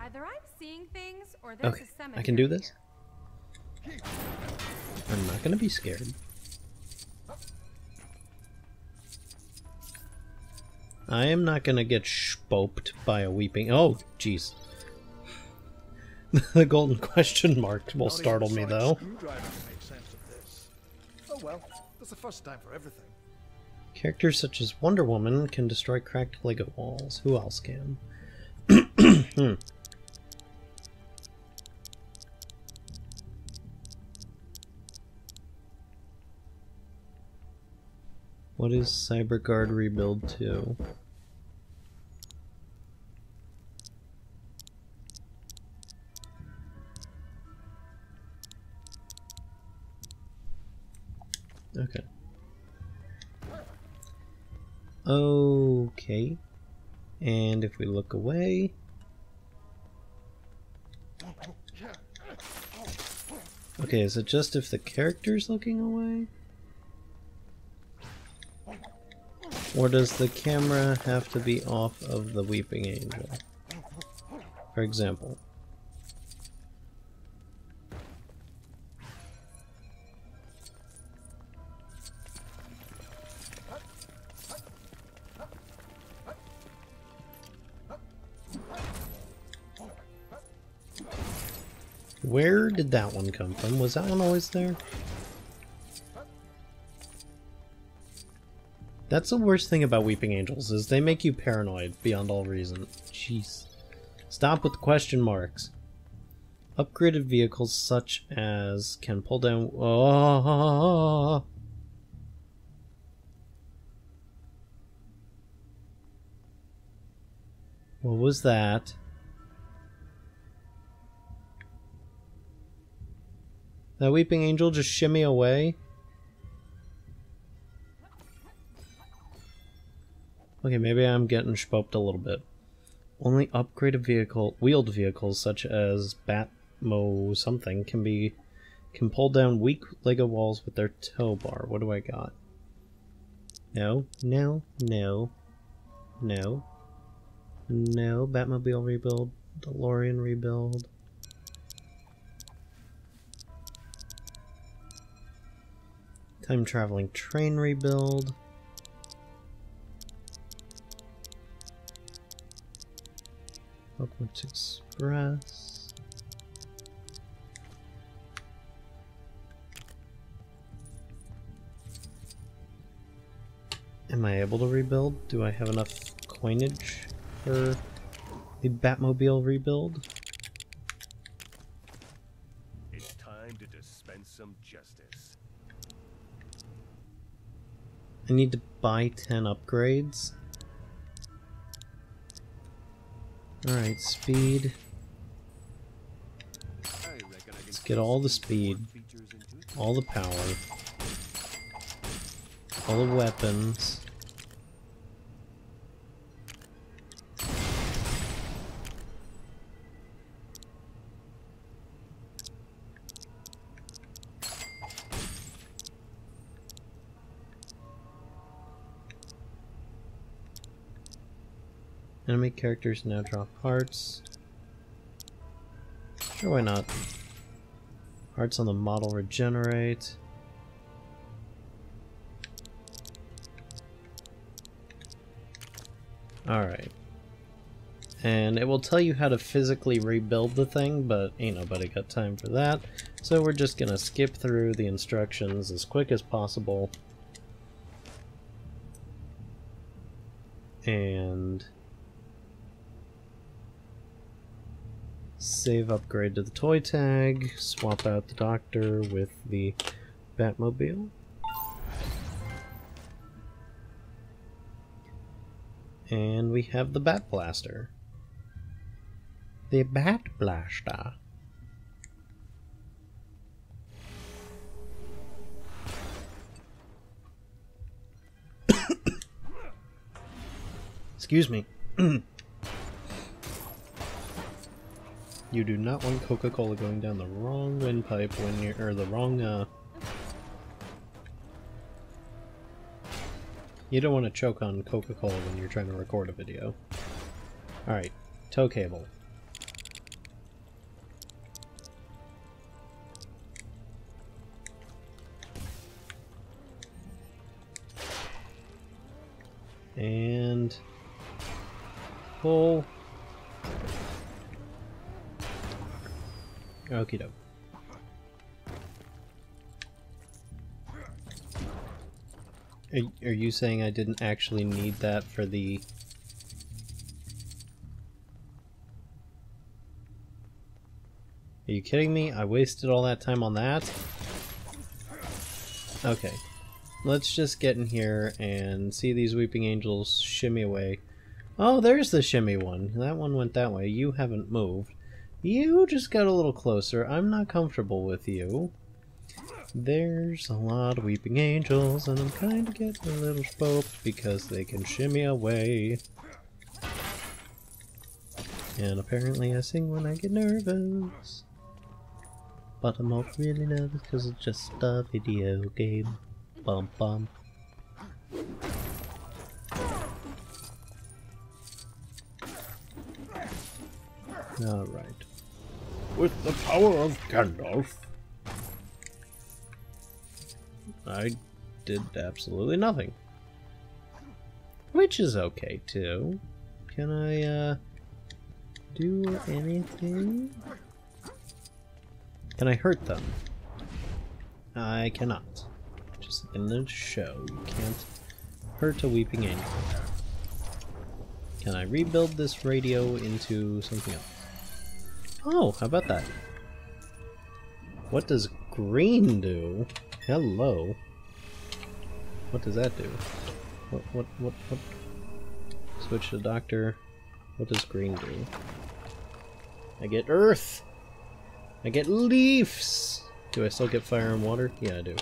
Either I'm seeing things or there's a cemetery. I can do this. I'm not gonna be scared. I am not gonna get spoped by a weeping. Oh, jeez. The golden question mark will startle me, though. Oh well, that's the first time for everything. Characters such as Wonder Woman can destroy cracked Lego walls. Who else can? What is Cyber Guard Rebuild 2? Okay. Okay. And if we look away... Okay, is it just if the character's looking away? Or does the camera have to be off of the Weeping Angel? For example. Where did that one come from? Was that one always there? That's the worst thing about Weeping Angels, is they make you paranoid beyond all reason. Jeez. Stop with the question marks. Upgraded vehicles such as can pull down... Oh. What was that? That Weeping Angel just shimmy away? Okay, maybe I'm getting spoped a little bit. Only upgraded wheeled vehicles such as Batmo something can pull down weak Lego walls with their tow bar. What do I got? No, no, no, no, no. Batmobile rebuild, DeLorean rebuild. Time traveling train rebuild. Oakwood Express. Am I able to rebuild? Do I have enough coinage for the Batmobile rebuild? It's time to dispense some justice. I need to buy 10 upgrades. Alright, speed. Let's get all the speed, all the power, all the weapons. Enemy characters now drop hearts. Sure, why not? Hearts on the model regenerate. Alright. And it will tell you how to physically rebuild the thing, but ain't nobody got time for that. So we're just gonna skip through the instructions as quick as possible. And... save upgrade to the toy tag, swap out the doctor with the Batmobile. And we have the Bat Blaster. The Bat Blaster. Excuse me. You do not want Coca-Cola going down the wrong windpipe when you're, or the wrong, You don't want to choke on Coca-Cola when you're trying to record a video. Alright, tow cable. And pull. Okie doke. Are you saying I didn't actually need that for the... Are you kidding me? I wasted all that time on that? Okay. Let's just get in here and see these Weeping Angels shimmy away. Oh, there's the shimmy one. That one went that way. You haven't moved. You just got a little closer. I'm not comfortable with you. There's a lot of Weeping Angels, and I'm kind of getting a little spooked because they can shimmy away. And apparently I sing when I get nervous. But I'm not really nervous because it's just a video game. Bum bum. Alright. With the power of Gandalf. I did absolutely nothing. Which is okay, too. Can I, do anything? Can I hurt them? I cannot. Just in the show, you can't hurt a Weeping Angel. Can I rebuild this radio into something else? Oh, how about that? What does green do? Hello. What does that do? What? Switch to Doctor. What does green do? I get earth! I get leaves! Do I still get fire and water? Yeah, I do.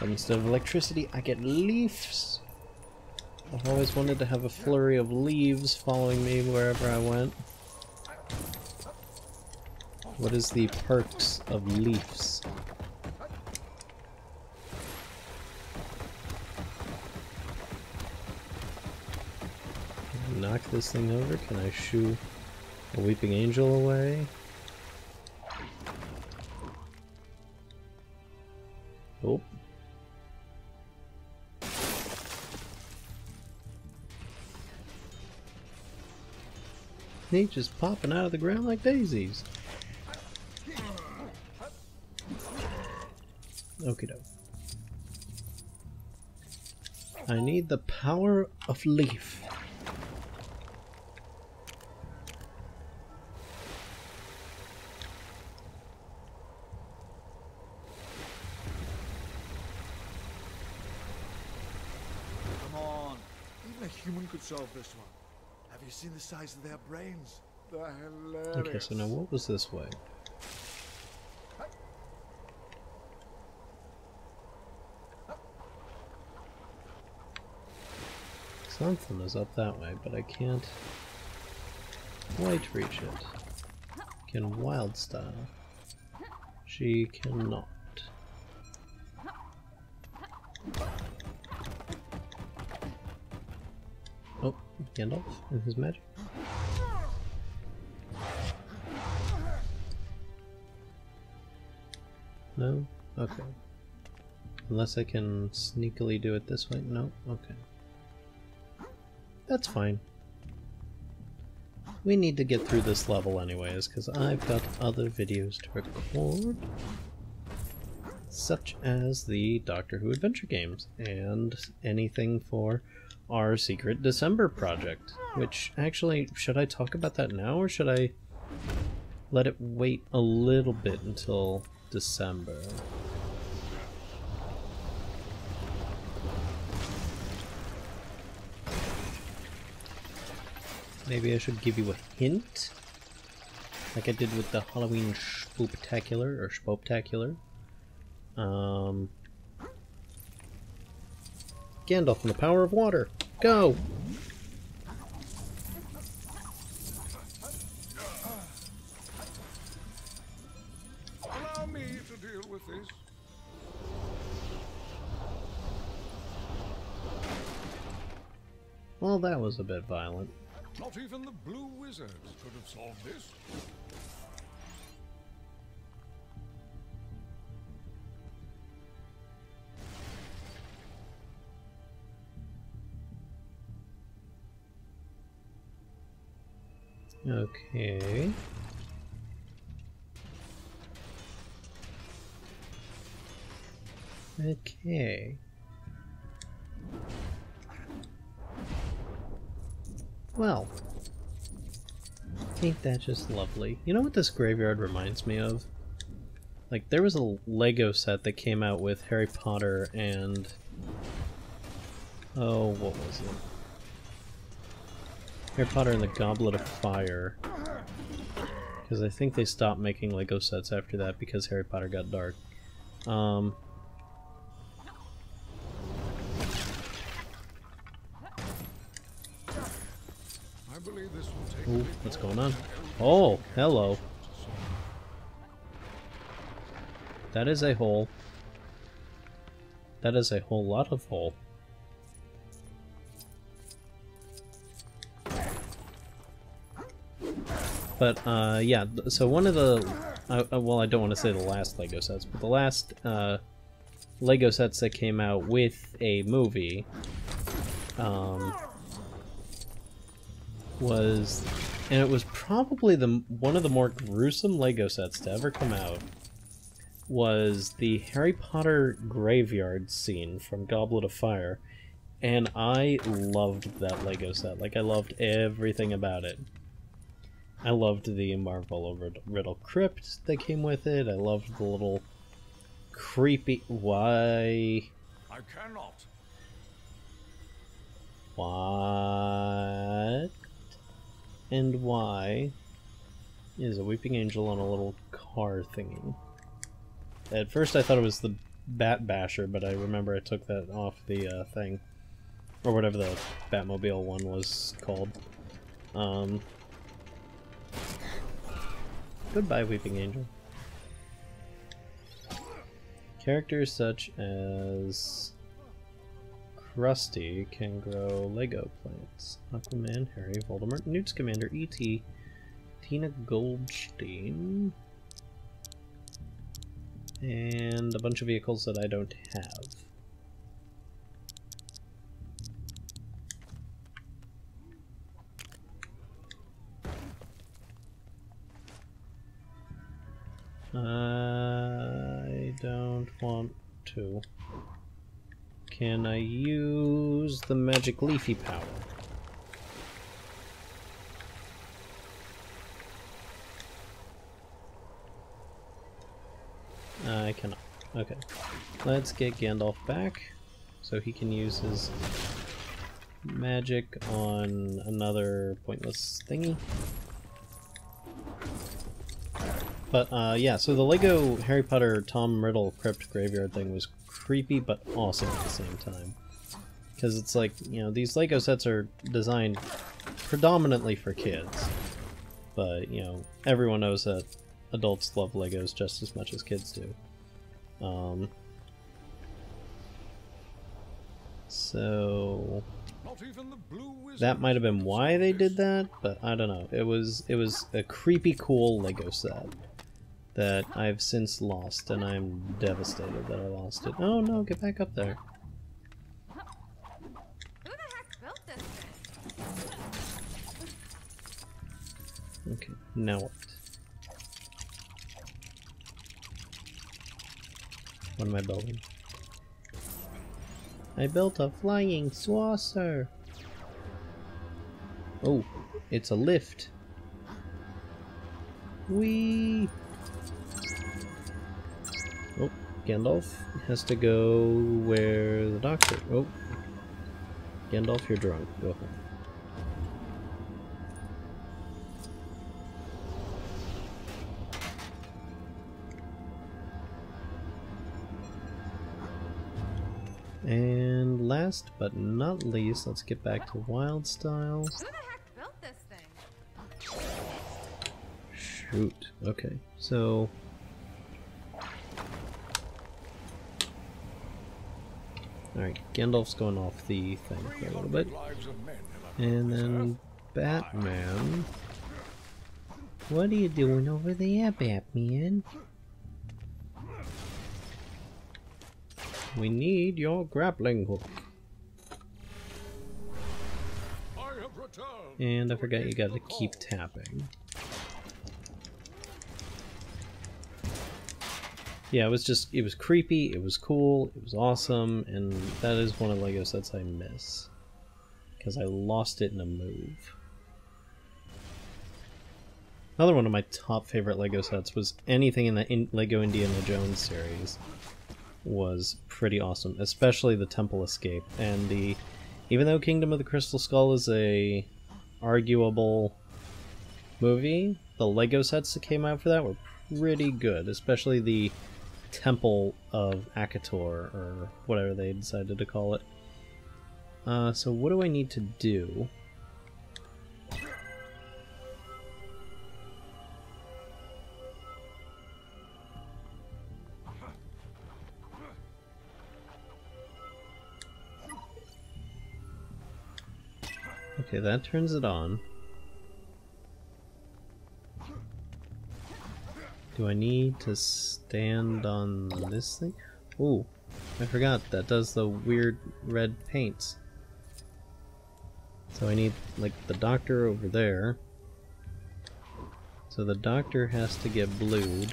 But instead of electricity, I get leaves! I've always wanted to have a flurry of leaves following me wherever I went. What is the perks of leaves? Knock this thing over? Can I shoo a Weeping Angel away? Oh. They're just popping out of the ground like daisies. Okie doke. I need the power of leaf. Solve this one. Have you seen the size of their brains? They're hilarious. Okay, so now what was this way? Something is up that way, but I can't quite reach it. Can Wildstyle? She cannot. Oh, Gandalf and his magic. No? Okay. Unless I can sneakily do it this way? No? Okay. That's fine. We need to get through this level anyways, because I've got other videos to record. Such as the Doctor Who adventure games, and anything for our secret December project, which actually, should I talk about that now or should I let it wait a little bit until December? Maybe I should give you a hint, like I did with the Halloween Spooptacular or Spooptacular. Gandalf and the power of water. Go! Allow me to deal with this. Well, that was a bit violent. Not even the blue wizards could have solved this. Okay. Okay. Well, ain't that just lovely? You know what this graveyard reminds me of? Like, there was a LEGO set that came out with Harry Potter and... oh, what was it? Harry Potter and the Goblet of Fire. Because I think they stopped making LEGO sets after that because Harry Potter got dark. Ooh, what's going on? Oh, hello. That is a hole. That is a whole lot of hole. But, yeah, so one of the... well, I don't want to say the last LEGO sets, but the last LEGO sets that came out with a movie... was, and it was probably the one of the more gruesome LEGO sets to ever come out, was the Harry Potter graveyard scene from Goblet of Fire, and I loved that LEGO set. Like, I loved everything about it. I loved the Marvel Riddle Crypt that came with it. I loved the little creepy... why? I cannot. What? And why is a weeping angel on a little car thingy? At first I thought it was the Bat Basher, but I remember I took that off the thing. Or whatever the Batmobile one was called. Goodbye, weeping angel. Characters such as Krusty can grow LEGO plants. Aquaman, Harry, Voldemort, Newt's Commander, E.T., Tina Goldstein, and a bunch of vehicles that I don't have. I don't want to. Can I use the magic leafy power? I cannot. Okay. Let's get Gandalf back so he can use his magic on another pointless thingy. But yeah, so the LEGO Harry Potter Tom Riddle Crypt Graveyard thing was creepy but awesome at the same time, because it's like, you know, these LEGO sets are designed predominantly for kids, but you know, everyone knows that adults love LEGOs just as much as kids do. So that might have been why they did that, but I don't know. It was a creepy cool LEGO set that I've since lost, and I'm devastated that I lost it. Oh no, get back up there. Who the heck built this thing? Okay, now what? What am I building? I built a flying saucer! Oh, it's a lift! Whee! Oh, Gandalf has to go where the doctor... oh. Gandalf, you're drunk. Go home. And last but not least, let's get back to Wildstyle. Who the heck built this thing? Shoot. Okay, so... alright, Gandalf's going off the thing for a little bit. And then Batman. What are you doing over there, Batman? We need your grappling hook. And I forgot you gotta keep tapping. Yeah, it was creepy, it was cool, it was awesome, and that is one of LEGO sets I miss. Because I lost it in a move. Another one of my top favorite LEGO sets was anything in the LEGO Indiana Jones series was pretty awesome, especially the Temple Escape and the... Even though Kingdom of the Crystal Skull is a arguable movie, the LEGO sets that came out for that were pretty good, especially the Temple of Akator, or whatever they decided to call it. So what do I need to do? Okay, that turns it on. Do I need to stand on this thing? Ooh, I forgot, that does the weird red paints. So I need, like, the doctor over there. So the doctor has to get blued.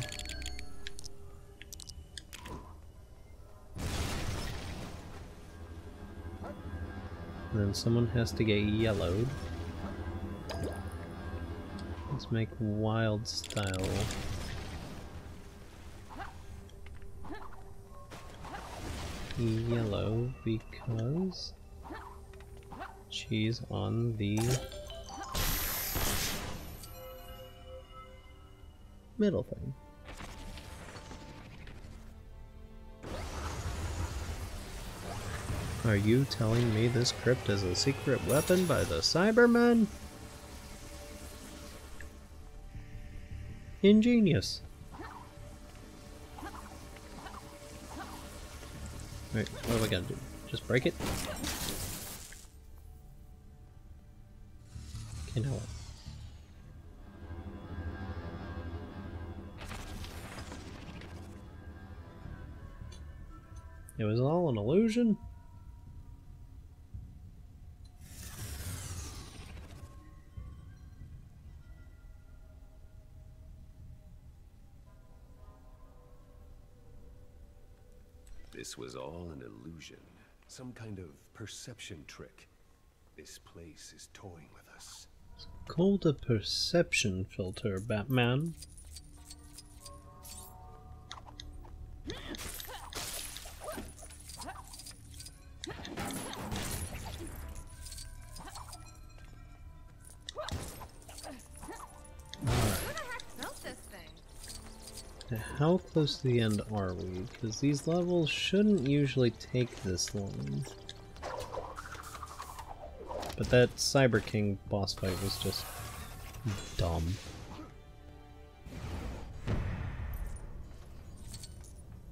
And then someone has to get yellowed. Let's make Wildstyle. Yellow because she's on the middle thing. Are you telling me this crypt is a secret weapon by the Cybermen? Ingenious. Alright, what do I gotta do? Just break it? Okay, now what? It was all an illusion? This was all an illusion, some kind of perception trick. This place is toying with us. It's called a perception filter, Batman. How close to the end are we? Because these levels shouldn't usually take this long. But that Cyber King boss fight was just dumb.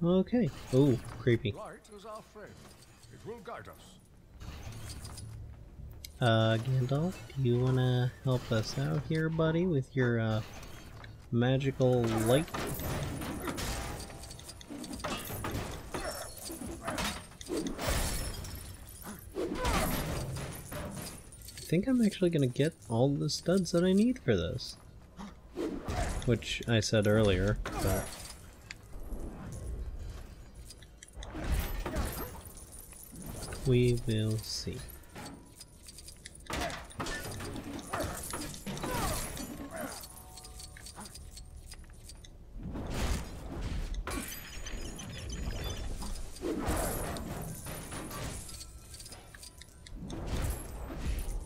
Okay. Oh, creepy. Gandalf, do you wanna help us out here, buddy, with your magical light? I think I'm actually gonna get all the studs that I need for this, which I said earlier, but... we will see.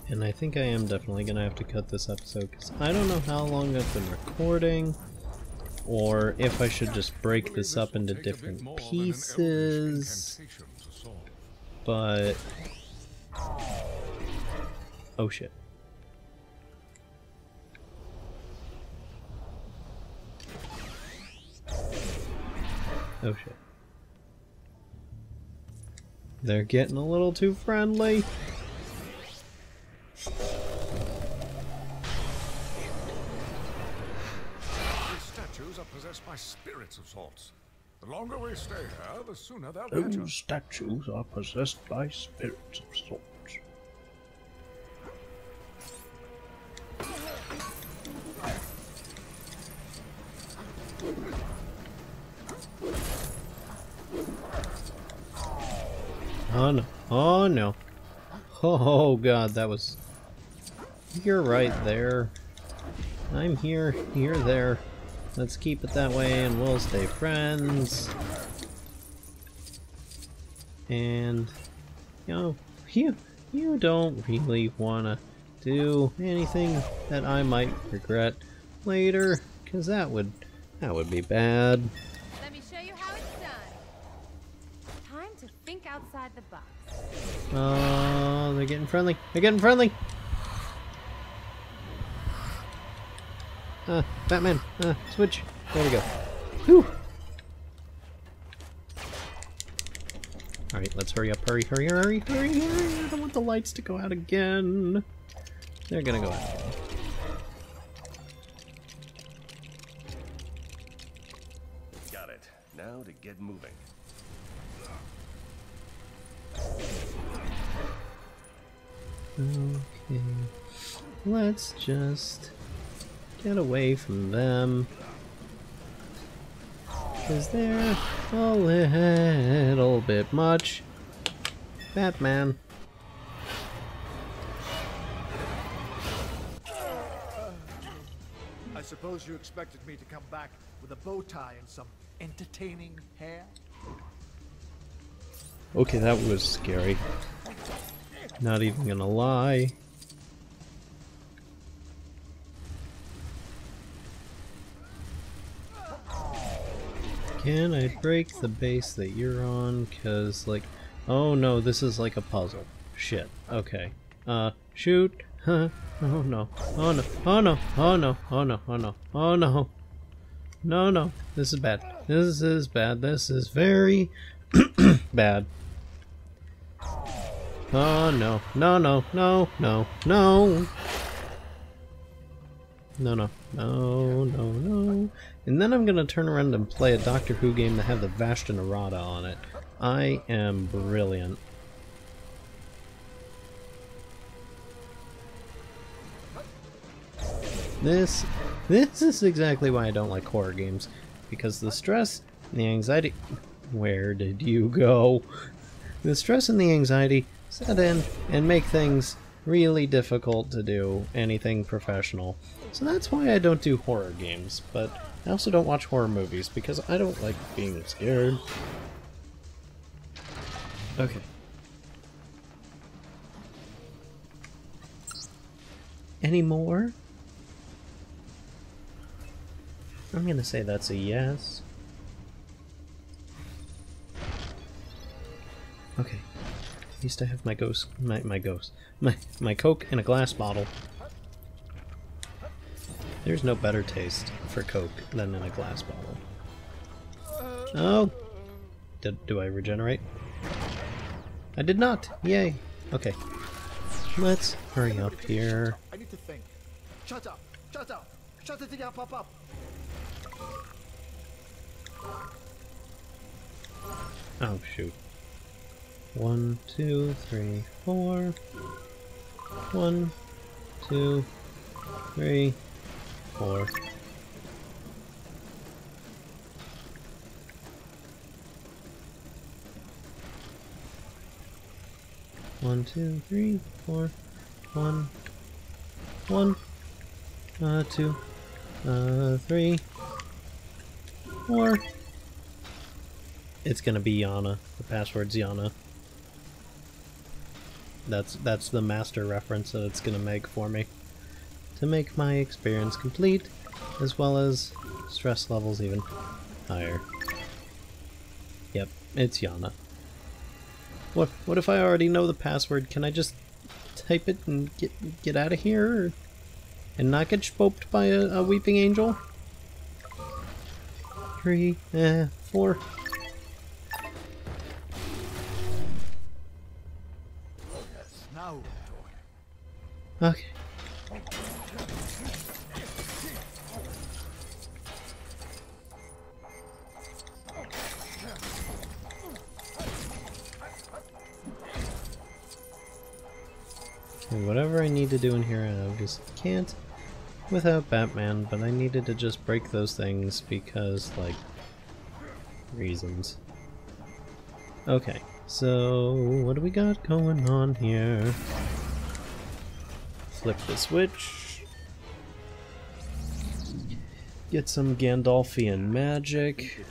And I think I am definitely going to have to cut this episode because I don't know how long I've been recording or if I should just break this up into different pieces, but... oh shit. Oh shit. They're getting a little too friendly. are possessed by spirits of sorts. The longer we stay here, the sooner they'll catch us. Those statues are possessed by spirits of sorts. Oh no, oh no. Oh god, that was... You're right there. I'm here, you're there. Let's keep it that way and we'll stay friends. And... You know, you don't really wanna do anything that I might regret later, cause that would be bad. Outside the box. Oh, they're getting friendly. They're getting friendly. Batman. Switch. There we go. Whew. All right, let's hurry up. Hurry, hurry, hurry, hurry, hurry. I don't want the lights to go out again. They're gonna go out. Got it. Now to get moving. Okay, let's just get away from them, because they're a little bit much. Batman. I suppose you expected me to come back with a bow tie and some entertaining hair? Okay, that was scary. Not even gonna lie. Can I break the base that you're on? Cause like, oh no, this is like a puzzle. Shit. Okay. Shoot. Huh. Oh no. Oh no. Oh no. Oh no. Oh no. Oh no. Oh no. No, no. This is bad. This is bad. This is very bad. Oh no, no, no, no, no, no, no, no, no, no, no. And then I'm gonna turn around and play a Doctor Who game that had the Vashta Narada on it. I am brilliant. This is exactly why I don't like horror games, because the stress and the anxiety... Where did you go? The stress and the anxiety set in and make things really difficult to do anything professional. So that's why I don't do horror games, but I also don't watch horror movies because I don't like being scared. Okay. Any more? I'm gonna say that's a yes. Okay. At least I have my ghost, my Coke in a glass bottle. There's no better taste for Coke than in a glass bottle. Oh! Do I regenerate? I did not! Yay! Okay. Let's hurry up here. I need to think. Shut up! Shut up! Shut the thing up! Up! Up! Oh shoot. 1, 2, 3, 4. 1, 2, 3, 4. One, two, three, four. 1, 1. 2. 3, 4. It's gonna be Yana. The password's Yana. That's the master reference that it's gonna make for me. To make my experience complete, as well as stress levels even higher. Yep, it's Yana. What if I already know the password? Can I just type it and get out of here? Or, and not get spooped by a weeping angel? 3, 4. Okay. doing whatever I need to do in here, and I obviously can't without Batman, but I needed to just break those things because, like, reasons. Okay, so what do we got going on here? Flip the switch. Get some Gandalfian magic,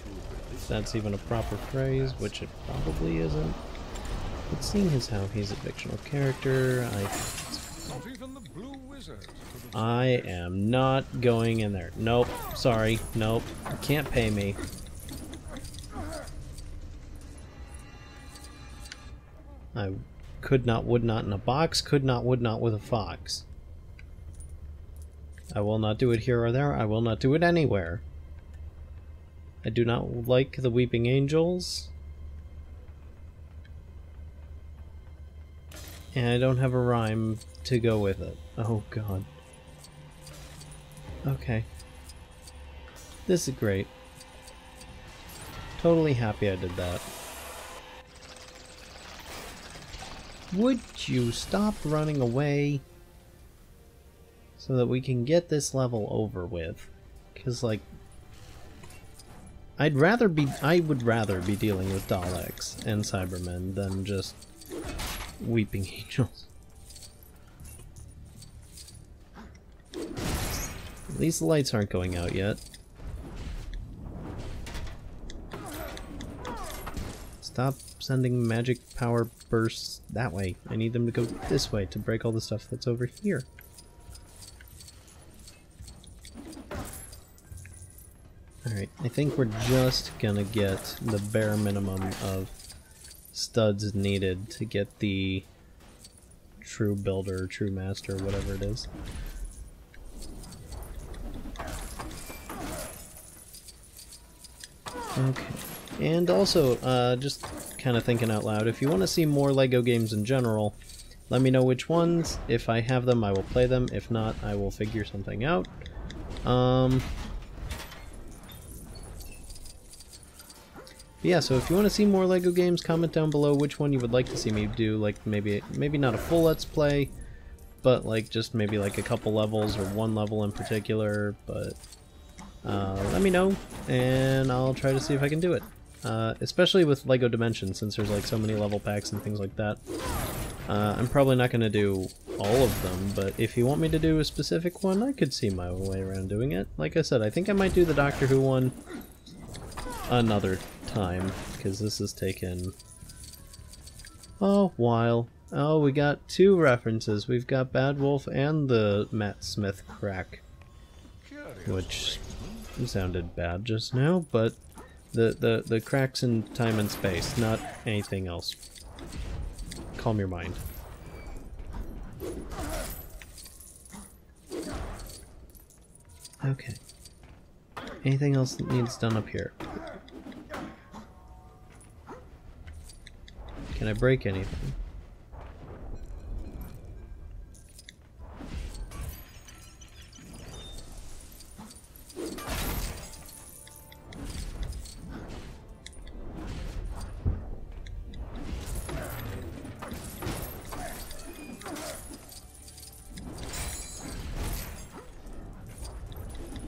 if that's even a proper phrase, which it probably isn't. But seeing as how he's a fictional character, I am not going in there. Nope. Sorry. Nope. You can't pay me. I could not, would not in a box. Could not, would not with a fox. I will not do it here or there. I will not do it anywhere. I do not like the Weeping Angels. And I don't have a rhyme to go with it. Oh god. Okay. This is great. Totally happy I did that. Would you stop running away so that we can get this level over with? Because, like, I would rather be dealing with Daleks and Cybermen than just Weeping Angels. At least the lights aren't going out yet. Stop sending magic power bursts that way. I need them to go this way to break all the stuff that's over here. Alright, I think we're just gonna get the bare minimum of studs needed to get the true builder, true master, whatever it is. Okay, and also just kind of thinking out loud, if you want to see more LEGO games in general, let me know which ones. If I have them, I will play them. If not, I will figure something out. Yeah, so if you want to see more LEGO games, comment down below which one you would like to see me do, like maybe not a full Let's Play, but like just maybe like a couple levels or one level in particular, but let me know, and I'll try to see if I can do it. Especially with LEGO Dimensions, since there's like so many level packs and things like that. I'm probably not going to do all of them, but if you want me to do a specific one, I could see my way around doing it. Like I said, I think I might do the Doctor Who one another time, because this has taken a while. Oh, we got two references. We've got Bad Wolf and the Matt Smith crack, which sounded bad just now, but the cracks in time and space, not anything else. Calm your mind. Okay. Anything else that needs done up here? Can I break anything?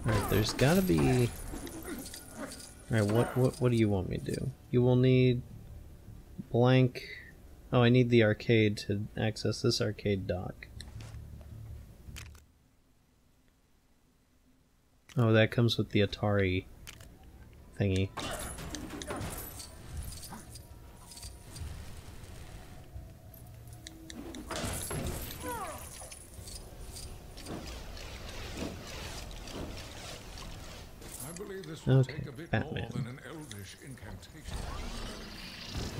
Alright, there's gotta be... Alright, what do you want me to do? You will need... blank. Oh, I need the arcade to access this arcade dock. Oh, that comes with the Atari thingy. Okay, Batman.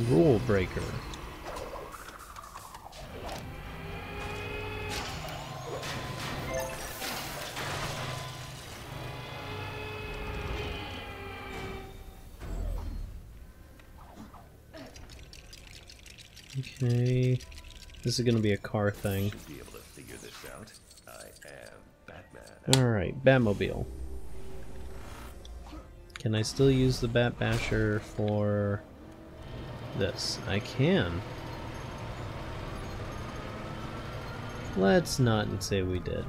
Rule breaker. Okay. This is gonna be a car thing. Be able to figure this out. I am Batman. Alright, Batmobile. Can I still use the Bat Basher for this? I can. Let's not say we did.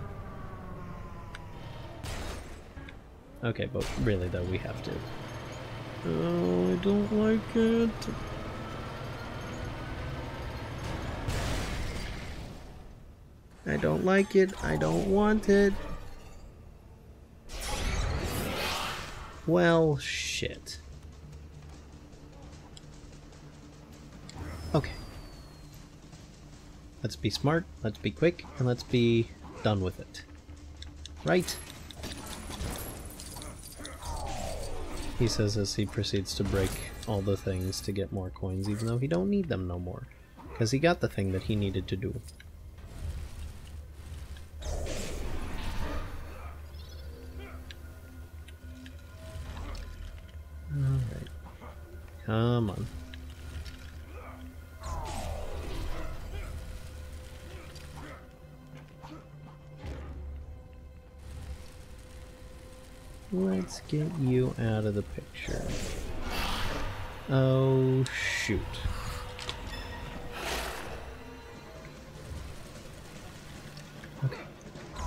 Okay, but really though, we have to. Oh, I don't like it. I don't like it. I don't want it. Well, shit. Okay. Let's be smart, let's be quick, and let's be done with it. Right? He says as he proceeds to break all the things to get more coins, even though he don't need them no more. Because he got the thing that he needed to do. Alright. Come on. Let's get you out of the picture. Oh, shoot. Okay.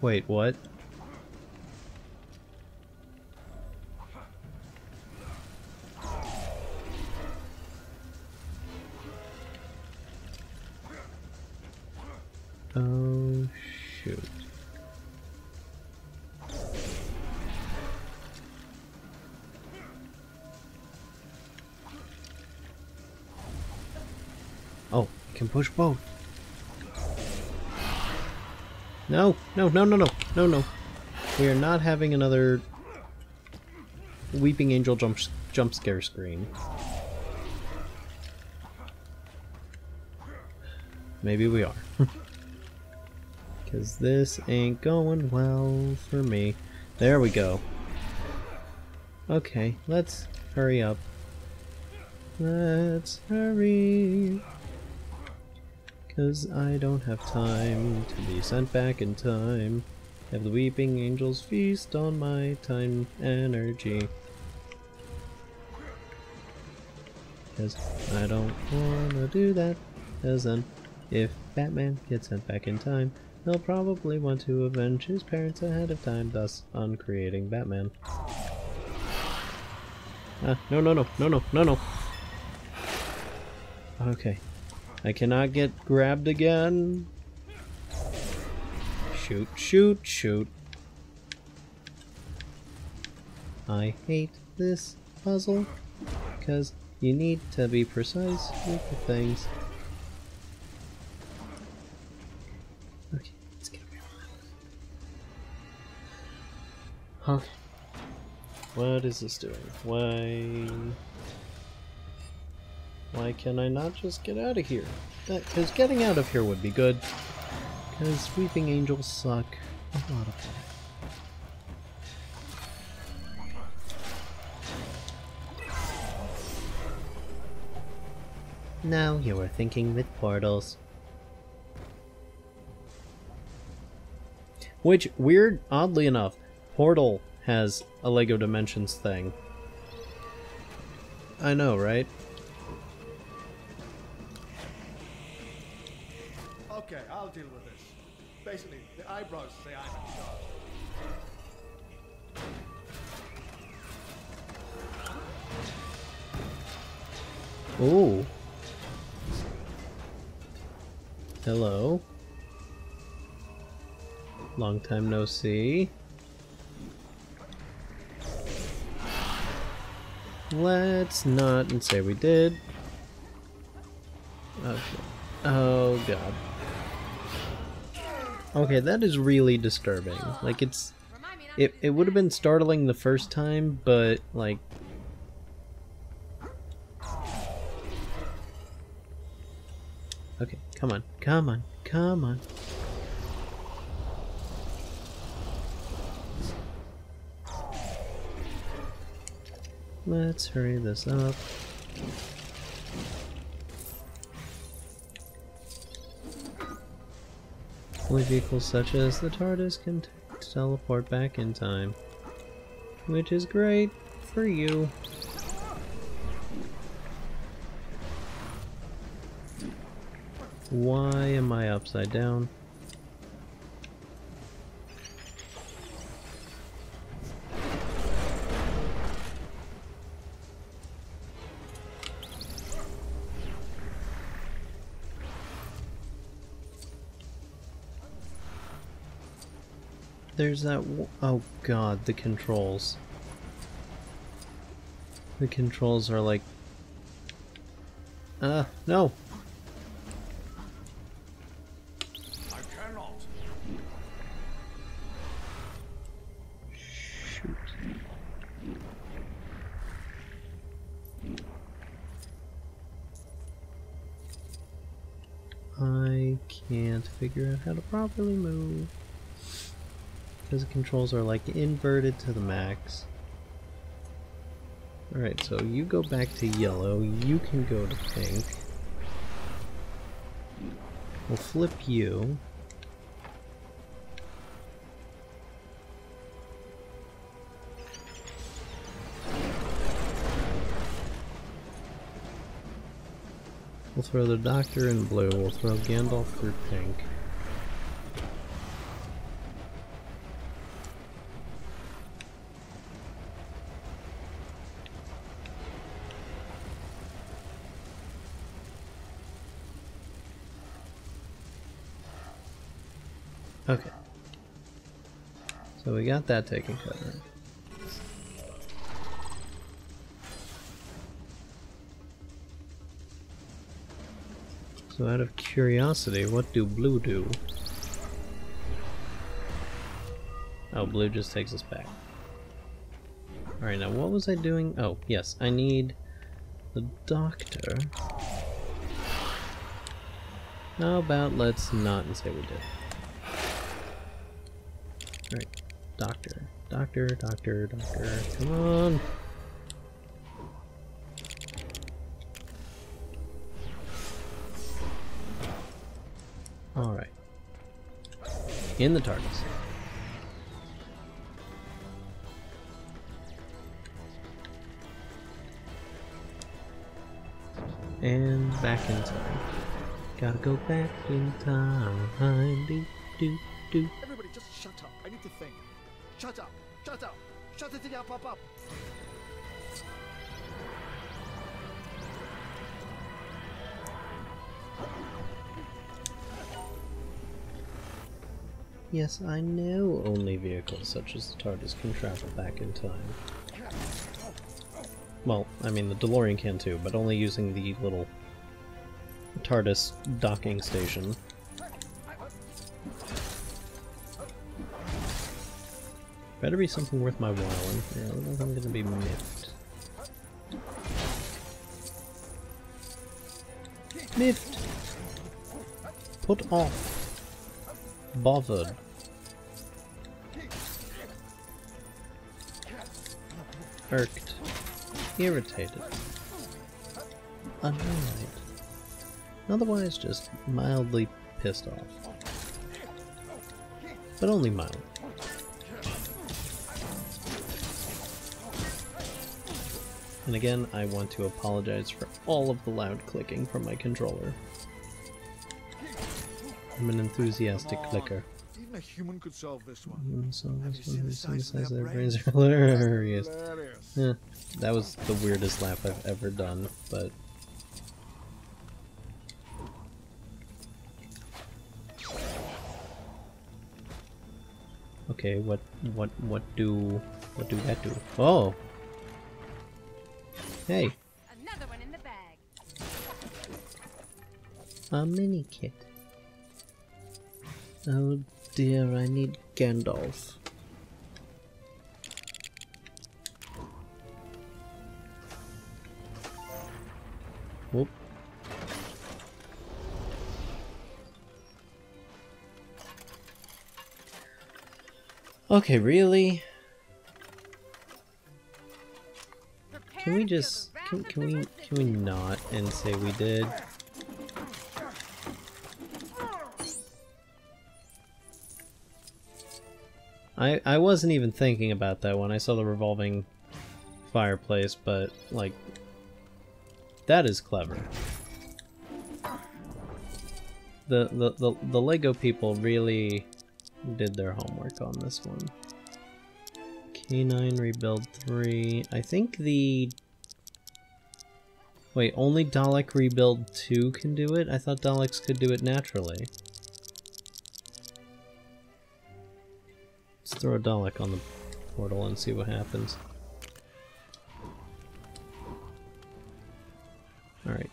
Wait, what? Oh, shoot. Oh, I can push both. No, no, no, no, no, no, no. We are not having another Weeping Angel jump scare screen. Maybe we are. Because this ain't going well for me. There we go. Okay, let's hurry up. Let's hurry. Because I don't have time to be sent back in time. Have the Weeping Angels feast on my time energy. Because I don't want to do that. Because then, if Batman gets sent back in time, he'll probably want to avenge his parents ahead of time, thus uncreating Batman. Ah, no, no, no, no, no, no, no. Okay. I cannot get grabbed again. Shoot, shoot, shoot. I hate this puzzle, because you need to be precise with the things. Huh. What is this doing? Why can I not just get out of here? Because getting out of here would be good. Because Weeping Angels suck a lot of time. Now you are thinking with portals. Which, weird, oddly enough, Portal has a LEGO Dimensions thing. I know, right? Okay, I'll deal with this. Basically, the eyebrows say I'm in charge. Ooh. Hello. Long time no see. Let's not and say we did. Okay. Oh god. Okay, that is really disturbing. Like it would have been startling the first time, but like okay, come on, come on, come on. Let's hurry this up. Only vehicles such as the TARDIS can teleport back in time, which is great for you. Why am I upside down? There's that oh god, the controls. The controls are like... no! I cannot. Shoot. I can't figure out how to properly move. Because the controls are like inverted to the max. Alright, so you go back to yellow, you can go to pink. We'll flip you. We'll throw the Doctor in blue, we'll throw Gandalf through pink. Okay, so we got that taken care of. So out of curiosity, what do blue do? Oh, blue just takes us back. Alright, now what was I doing? Oh, yes, I need the Doctor. How about let's not and say we did. Right, Doctor, Doctor, Doctor, Doctor, come on! Alright. In the TARDIS. And back in time. Gotta go back in time. Do, do, do. Everybody just shut up. I need to think. Shut up! Shut up! Shut it up! Yes, I know only vehicles such as the TARDIS can travel back in time. Well, I mean the DeLorean can too, but only using the little TARDIS docking station. Better be something worth my while. Yeah, I don't know if I'm gonna be miffed. Miffed! Put off. Bothered. Irked. Irritated. Annoyed. Otherwise just mildly pissed off. But only mildly. And again, I want to apologize for all of the loud clicking from my controller. I'm an enthusiastic clicker. Even a human could solve this one. The size of their brains are hilarious. Yeah, that was the weirdest laugh I've ever done, but... Okay, what do that do? Oh! Hey! Another one in the bag. A mini kit. Oh dear, I need Gandalf. Whoop. Okay, really? Can we just can we not and say we did? I wasn't even thinking about that one. I saw the revolving fireplace, but like that is clever. The LEGO people really did their homework on this one. K9 Rebuild 3. I think the... Wait, only Dalek Rebuild 2 can do it? I thought Daleks could do it naturally. Let's throw a Dalek on the portal and see what happens. Alright.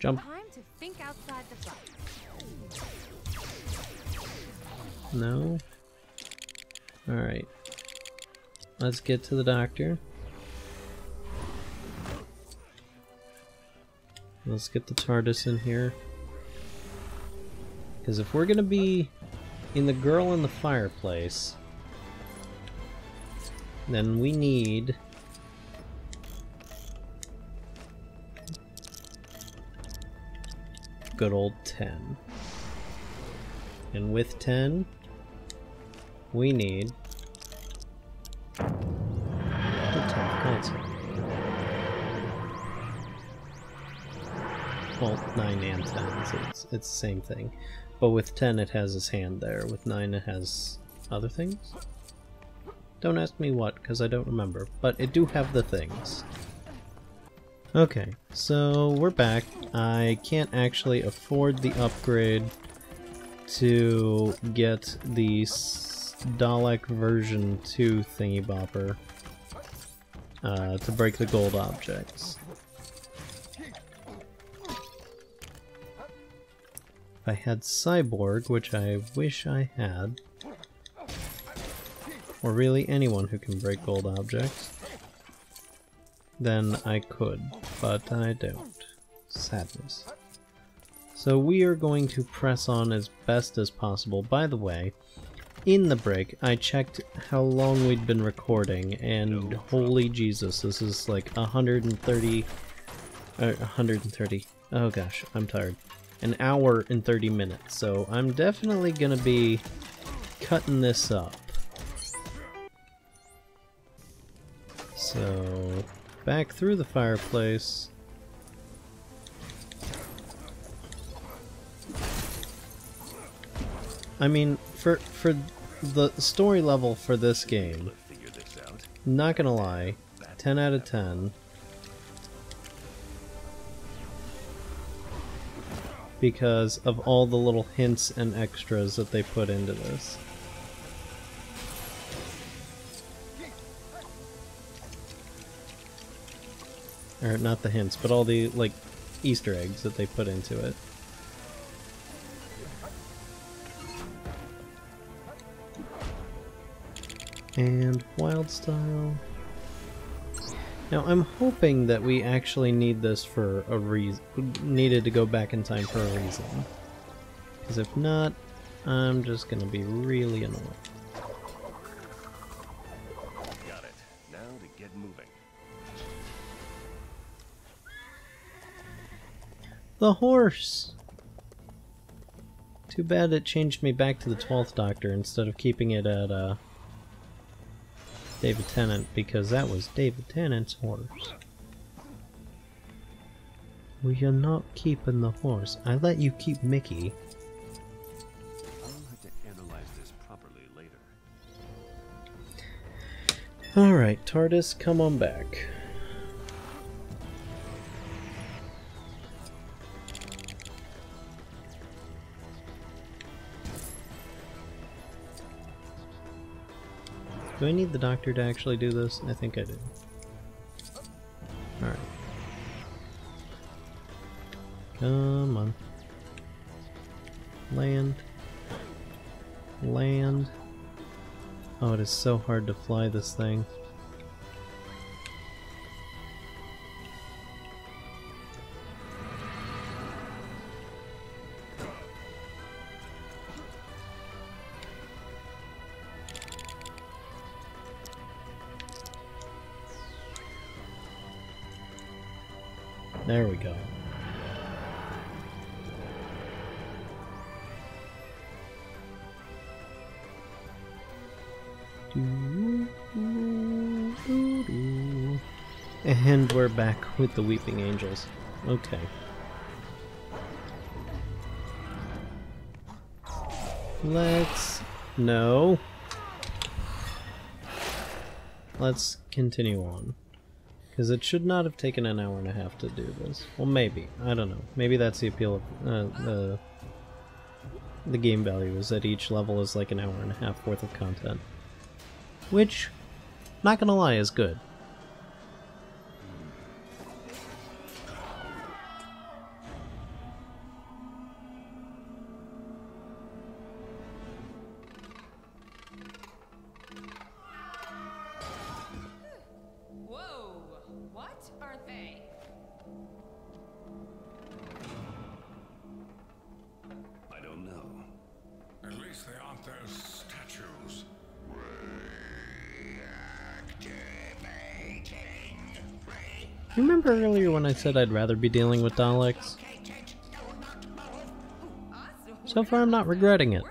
Jump. Time to think outside the box. No. Alright. Let's get to the doctor. Let's get the TARDIS in here. Because if we're gonna be in the girl in the fireplace, then we need... good old 10. And with 10, we need... well, 9 and 10, so it's the same thing. But with 10 it has his hand there, with 9 it has other things? Don't ask me what, because I don't remember, but it do have the things. Okay, so we're back. I can't actually afford the upgrade to get the Dalek version 2 thingy-bopper to break the gold objects. If I had Cyborg, which I wish I had, or really anyone who can break gold objects, then I could, but I don't. Sadness. So we are going to press on as best as possible. By the way, in the break, I checked how long we'd been recording, and holy Jesus, this is like 130... 130... oh gosh, I'm tired. An hour and 30 minutes, so I'm definitely gonna be cutting this up. So, back through the fireplace. I mean, for the story level for this game, not gonna lie, 10 out of 10. Because of all the little hints and extras that they put into this. Or not the hints, but all the, like, Easter eggs that they put into it. And Wildstyle. Now I'm hoping that we actually need this for a reason, needed to go back in time for a reason. Because if not, I'm just gonna be really annoyed. Got it. Now to get moving. The horse! Too bad it changed me back to the 12th Doctor instead of keeping it at, David Tennant, because that was David Tennant's horse. We are not keeping the horse. I let you keep Mickey. I'll have to analyze this properly later. Alright, TARDIS, come on back. Do I need the doctor to actually do this? I think I do. Alright. Come on. Land. Land. Oh, it is so hard to fly this thing. There we go. And we're back with the Weeping Angels. Okay. Let's... no. Let's continue on. Because it should not have taken an hour and a half to do this. Well, maybe. I don't know. Maybe that's the appeal of the game value, is that each level is like an hour and a half worth of content. Which, not gonna lie, is good. Said I'd rather be dealing with Daleks. So far I'm not regretting it.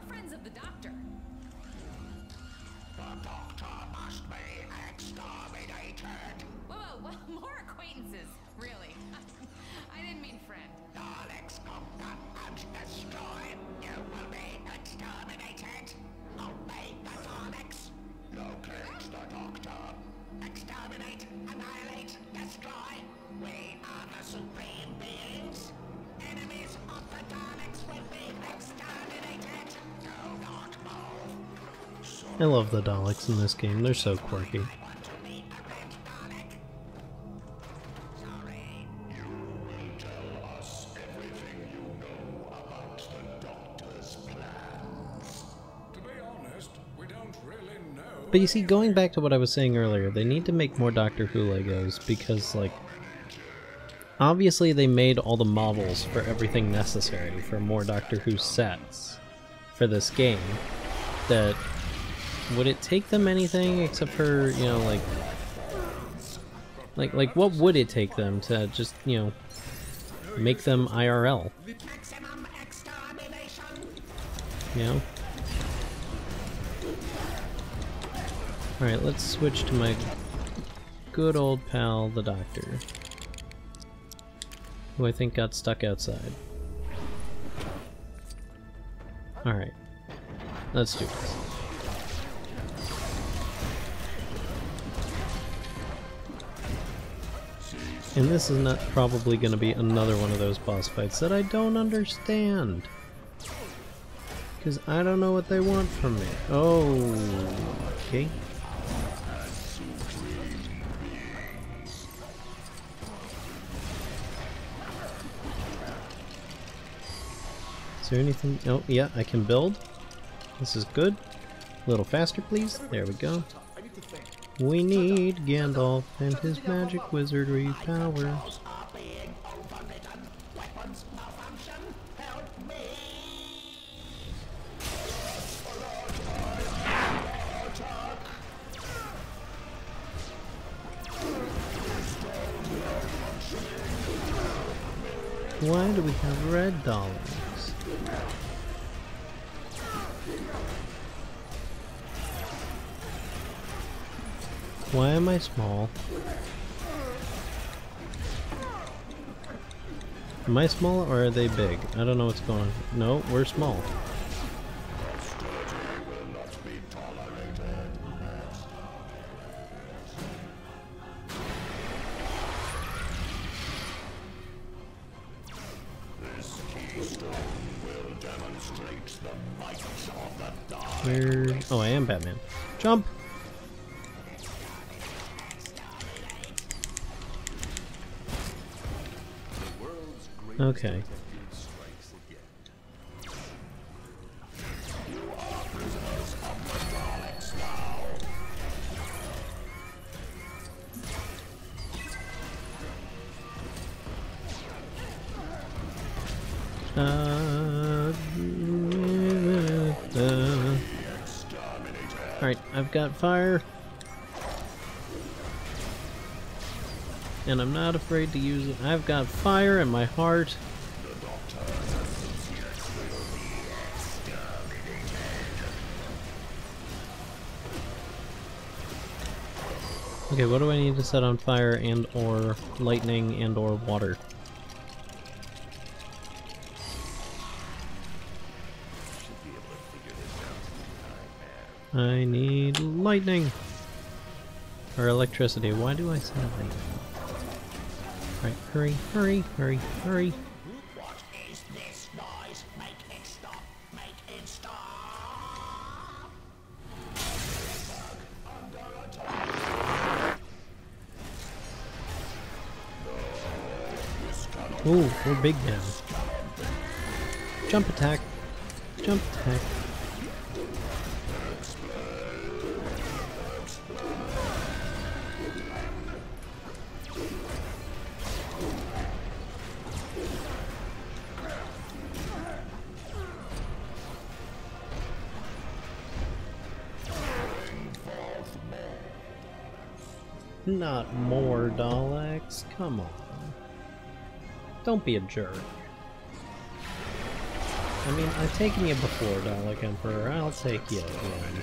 I love the Daleks in this game, they're so quirky. But you see, going back to what I was saying earlier, they need to make more Doctor Who Legos because, like, obviously they made all the models for everything necessary for more Doctor Who sets for this game. That would it take them anything except for, you know, like what would it take them to just, you know, make them IRL? You know? Alright, let's switch to my good old pal, the Doctor. Who I think got stuck outside. Alright. Let's do this. And this is not probably going to be another one of those boss fights that I don't understand. Because I don't know what they want from me. Oh, okay. Is there anything? Oh, yeah, I can build. This is good. A little faster, please. There we go. We need Gandalf and his magic wizardry powers. Why do we have red dollars? Why am I small? Am I small or are they big? I don't know what's going on. No, we're small. Where? Oh, I am Batman. Jump! Okay. Alright, I've got fire. And I'm not afraid to use it. I've got fire in my heart. Okay, what do I need to set on fire and or lightning and or water? I need lightning! Or electricity. Why do I say lightning? Alright, hurry, hurry, hurry, hurry. What is this noise? Make it stop! Make it stop! Under attack! Ooh, we're big now. Jump attack! Jump attack! Not more Daleks, come on. Don't be a jerk. I mean, I've taken you before, Dalek Emperor, I'll take you again.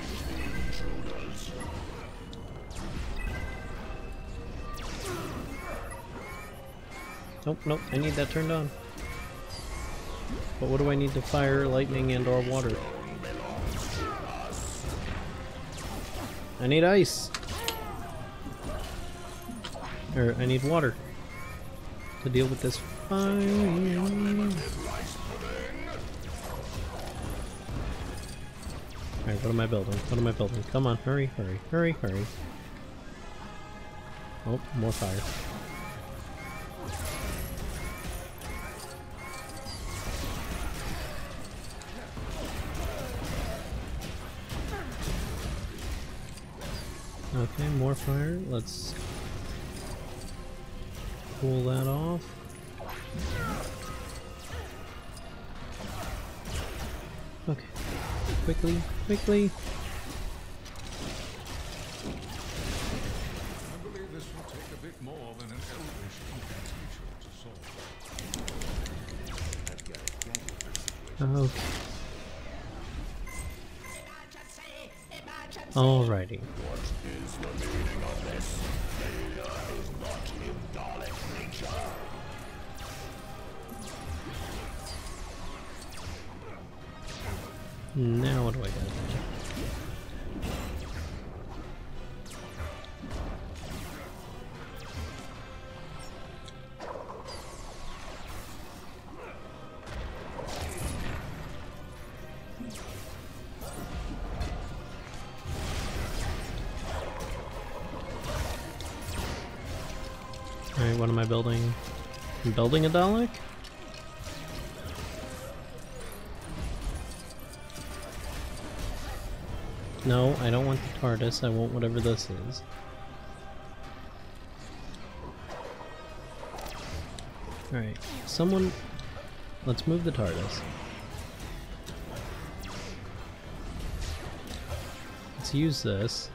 Nope, nope, I need that turned on. But what do I need to fire lightning and or water? I need ice! Or I need water to deal with this fire. Alright, what am I building? What am I building? Come on, hurry, hurry, hurry, hurry. Oh, more fire. Okay, more fire. Let's pull that off. Okay. Quickly, quickly. I believe this will take a bit more than an elvish incantation to solve. I've got a plenty of situations. Okay. Alrighty. What is the meaning of this? Data is not in Dalek nature. Now what do I do? Alright, what am I building? I'm building a Dalek? No, I don't want the TARDIS, I want whatever this is. Alright, someone... Let's move the TARDIS. Let's use this.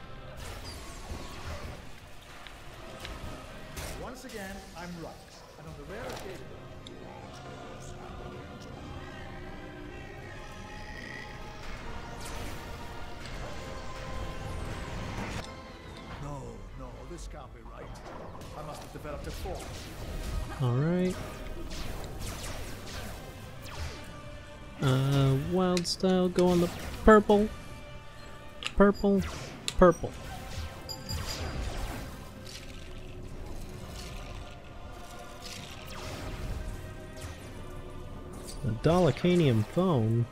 Once again, I'm right. And on the rare occasion... This can't be right. I must have developed a form. Alright. Wildstyle, go on the purple. Purple. Purple. A Dalekanium phone?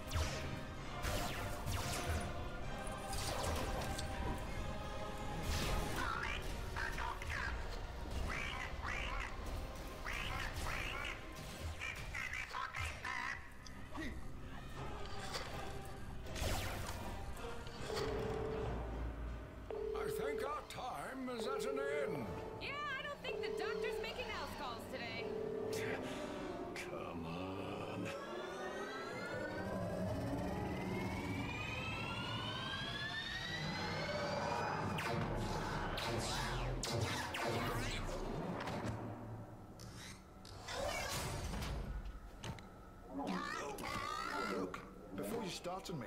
Me.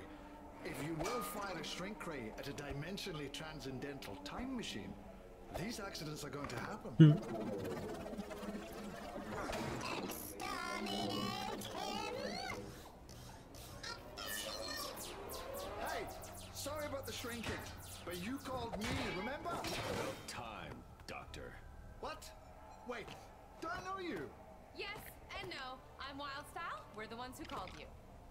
If you will fire a shrink ray at a dimensionally transcendental time machine, these accidents are going to happen. Exterminate him! Hey! Sorry about the shrinking, but you called me, remember? No time, Doctor. What? Wait, do I know you? Yes and no. I'm Wildstyle. We're the ones who called you.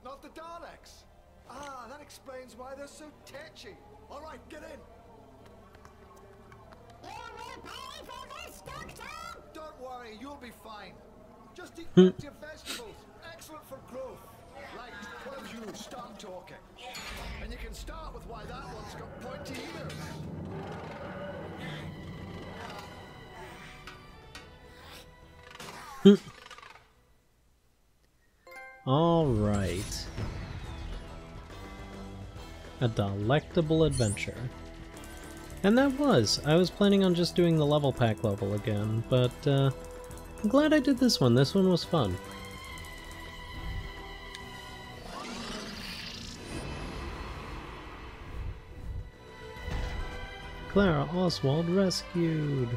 Not the Daleks. Ah, that explains why they're so tetchy. All right, get in. You will pay for this, Doctor! Don't worry, you'll be fine. Just eat your vegetables. Excellent for growth. Right, well, you start talking. And you can start with why that one's got pointy ears. All right. A delectable adventure. And that was. I was planning on just doing the level pack level again, but I'm glad I did this one. This one was fun. Clara Oswald rescued.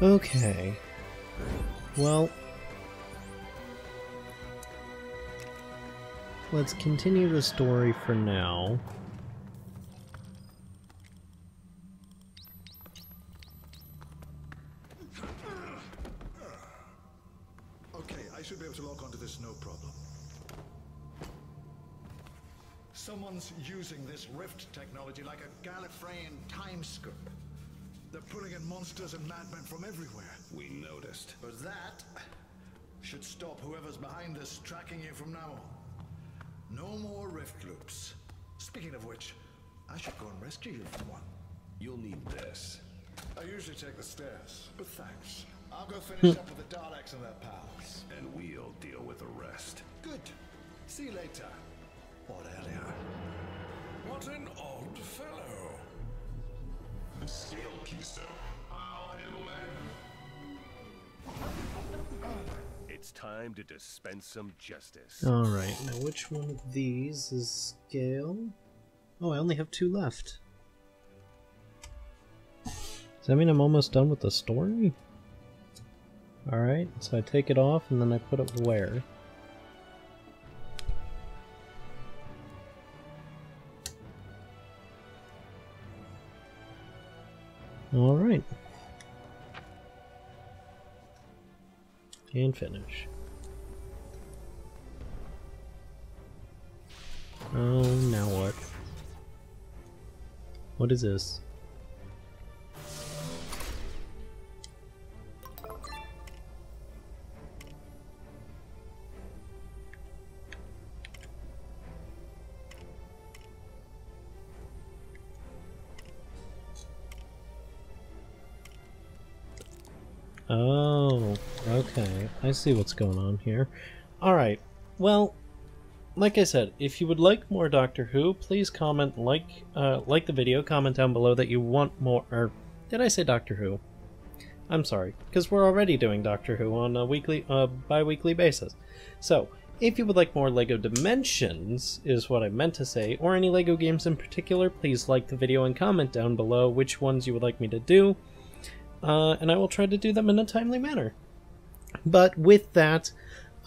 Okay. Well, let's continue the story for now. Okay, I should be able to log onto this, no problem. Someone's using this rift technology like a Gallifreyan time scoop. They're pulling in monsters and madmen from everywhere. We noticed. But that should stop whoever's behind us tracking you from now on. No more rift loops. Speaking of which, I should go and rescue you from one. You'll need this. I usually take the stairs, but thanks. I'll go finish up with the Daleks and their pals. And we'll deal with the rest. Good. See you later. Or earlier. What an odd fellow. Still Kiso. I'll handle that. It's time to dispense some justice. Alright, now which one of these is scale? Oh, I only have 2 left. Does that mean I'm almost done with the story? Alright, so I take it off and then I put it where? All right, and finish. Oh, now what? What is this? Oh, okay. I see what's going on here. Alright, well, like I said, if you would like more Doctor Who, please comment, like the video, comment down below that you want more, or did I say Doctor Who? I'm sorry, because we're already doing Doctor Who on a weekly, bi-weekly basis. So, if you would like more LEGO Dimensions, is what I meant to say, or any LEGO games in particular, please like the video and comment down below which ones you would like me to do. And I will try to do them in a timely manner. But with that,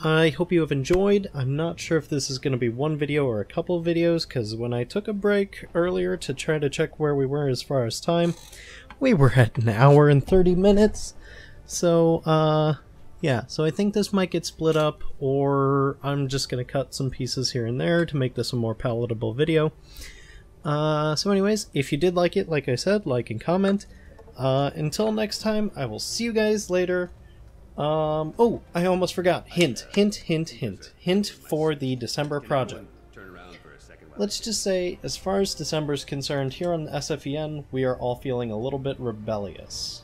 I hope you have enjoyed. I'm not sure if this is going to be one video or a couple videos, because when I took a break earlier to try to check where we were as far as time, we were at an hour and 30 minutes. So, yeah. So I think this might get split up, or I'm just going to cut some pieces here and there to make this a more palatable video. So anyways, if you did like it, like I said, like and comment. Until next time, I will see you guys later. Oh, I almost forgot. Hint, hint, hint, hint. Hint for the December project. Let's just say, as far as December is concerned, here on the SFEN, we are all feeling a little bit rebellious.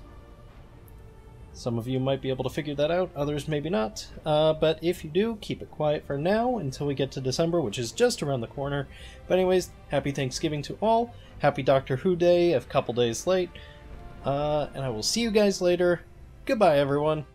Some of you might be able to figure that out, others maybe not. But if you do, keep it quiet for now until we get to December, which is just around the corner. But anyways, happy Thanksgiving to all. Happy Doctor Who Day, a couple days late. And I will see you guys later. Goodbye, everyone.